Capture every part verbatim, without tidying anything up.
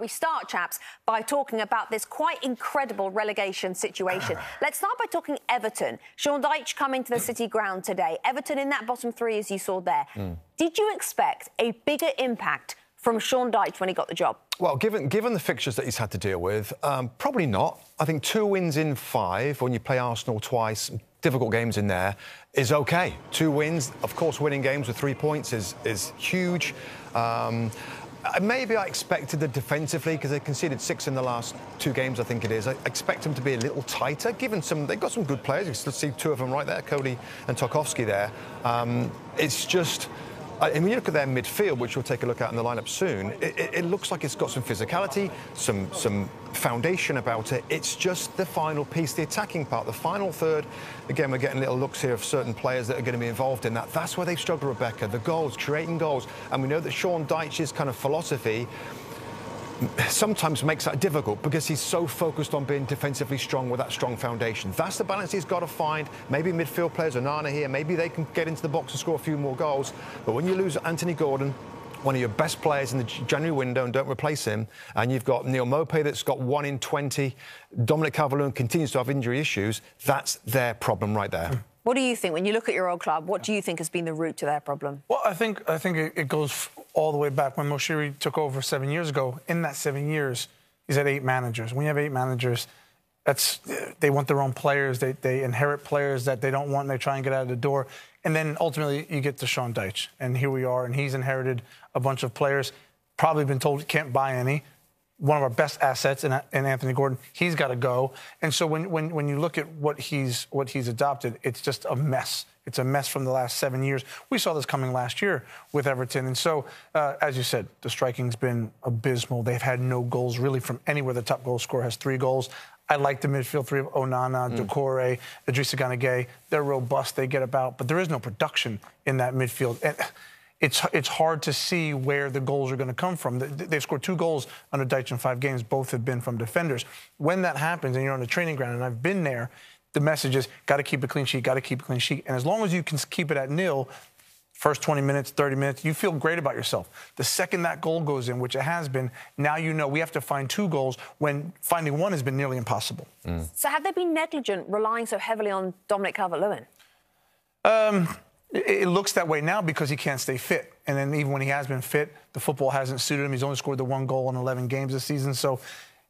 We start, chaps, by talking about this quite incredible relegation situation. Let's start by talking Everton. Sean Dyche coming to the City ground today. Everton in that bottom three, as you saw there. Mm. Did you expect a bigger impact from Sean Dyche when he got the job? Well, given, given the fixtures that he's had to deal with, um, probably not. I think two wins in five, when you play Arsenal twice, difficult games in there, is OK. Two wins, of course, winning games with three points is, is huge. Um, maybe I expected them defensively, because they conceded six in the last two games, I think it is. I expect them to be a little tighter, given some... They've got some good players. You can see two of them right there, Cody and Tarkowski there. Um, it's just... I mean, you look at their midfield, which we'll take a look at in the lineup soon. It, it, it looks like it's got some physicality, some some foundation about it. It's just the final piece, the attacking part, the final third. Again, we're getting little looks here of certain players that are going to be involved in that. That's where they've struggled, Rebecca. The goals, creating goals, and we know that Sean Dyche's kind of philosophy sometimes makes that difficult, because he's so focused on being defensively strong with that strong foundation. That's the balance he's got to find. Maybe midfield players, Onana here, maybe they can get into the box and score a few more goals. But when you lose Anthony Gordon, one of your best players in the January window, and don't replace him, and you've got Neil Mopé that's got one in twenty, Dominic Calvert-Lewin continues to have injury issues, that's their problem right there. What do you think, when you look at your old club, what do you think has been the root to their problem? Well, I think, I think it goes all the way back when Moshiri took over seven years ago. In that seven years, he's had eight managers. When you have eight managers, that's, they want their own players. They, they inherit players that they don't want, and they try and get out of the door. And then, ultimately, you get to Sean Dyche. And here we are, and he's inherited a bunch of players, probably been told can't buy any. One of our best assets in, in Anthony Gordon, he's got to go. And so when, when, when you look at what he's, what he's adopted, it's just a mess. It's a mess from the last seven years. We saw this coming last year with Everton. And so, uh, as you said, the striking's been abysmal. They've had no goals, really, from anywhere. The top goal scorer has three goals. I like the midfield three of Onana, mm. Ducore, Idrissa Gana Gay. They're robust. They get about. But there is no production in that midfield. And It's, it's hard to see where the goals are going to come from. They've scored two goals under Dyche in five games. Both have been from defenders. When that happens and you're on the training ground, and I've been there, the message is got to keep a clean sheet, got to keep a clean sheet. And as long as you can keep it at nil, first twenty minutes, thirty minutes, you feel great about yourself. The second that goal goes in, which it has been, now you know we have to find two goals when finding one has been nearly impossible. Mm. So have they been negligent relying so heavily on Dominic Calvert-Lewin? Um... It looks that way now because he can't stay fit. And then even when he has been fit, the football hasn't suited him. He's only scored the one goal in eleven games this season. So,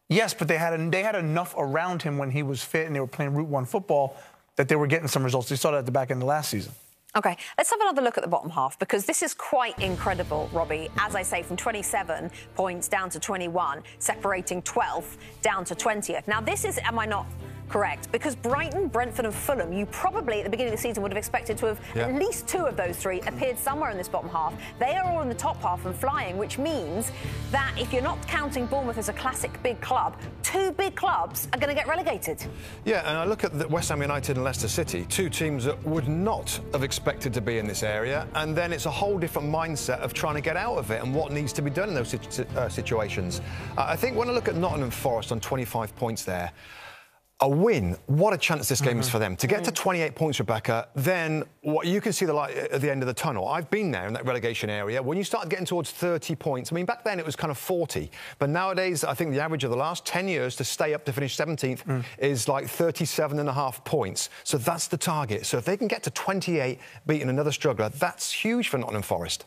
yes, but they had, a, they had enough around him when he was fit and they were playing Route one football that they were getting some results. They saw that at the back end of last season. OK, let's have another look at the bottom half, because this is quite incredible, Robbie. As I say, from twenty-seven points down to twenty-one, separating twelfth down to twentieth. Now, this is, am I not... correct, because Brighton, Brentford and Fulham, you probably at the beginning of the season would have expected to have yeah. at least two of those three appeared somewhere in this bottom half. They are all in the top half and flying, which means that if you're not counting Bournemouth as a classic big club, two big clubs are going to get relegated. Yeah, and I look at the West Ham United and Leicester City, two teams that would not have expected to be in this area, and then it's a whole different mindset of trying to get out of it and what needs to be done in those situ uh, situations. Uh, I think when I look at Nottingham Forest on twenty-five points there, a win, what a chance this game mm-hmm. is for them. To get to twenty-eight points, Rebecca, then what you can see the light at the end of the tunnel. I've been there in that relegation area. When you start getting towards thirty points, I mean, back then it was kind of forty. But nowadays, I think the average of the last ten years to stay up to finish seventeenth mm. is like thirty-seven and a half points. So that's the target. So if they can get to twenty-eight, beating another struggler, that's huge for Nottingham Forest.